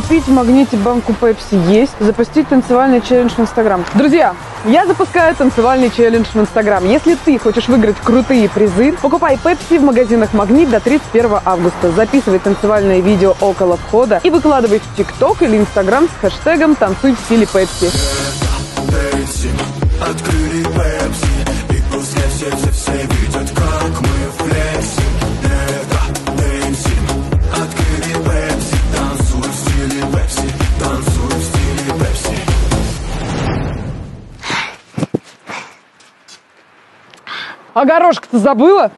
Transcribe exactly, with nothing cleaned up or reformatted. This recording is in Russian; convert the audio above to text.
купить в Магните банку Пепси есть, запустить танцевальный челлендж в Инстаграм. Друзья, я запускаю танцевальный челлендж в Инстаграм. Если ты хочешь выиграть крутые призы, покупай Пепси в магазинах Магнит до тридцать первого августа. Записывай танцевальное видео около входа и выкладывай в ТикТок или Инстаграм с хэштегом «Танцуй в стиле Пепси». Открыли Пепси, и пускай все-все-все видят, как мы в лесе. Это Пепси. Открыли Пепси, танцуй в стиле Пепси, танцуй в стиле Пепси. А горошек-то забыла?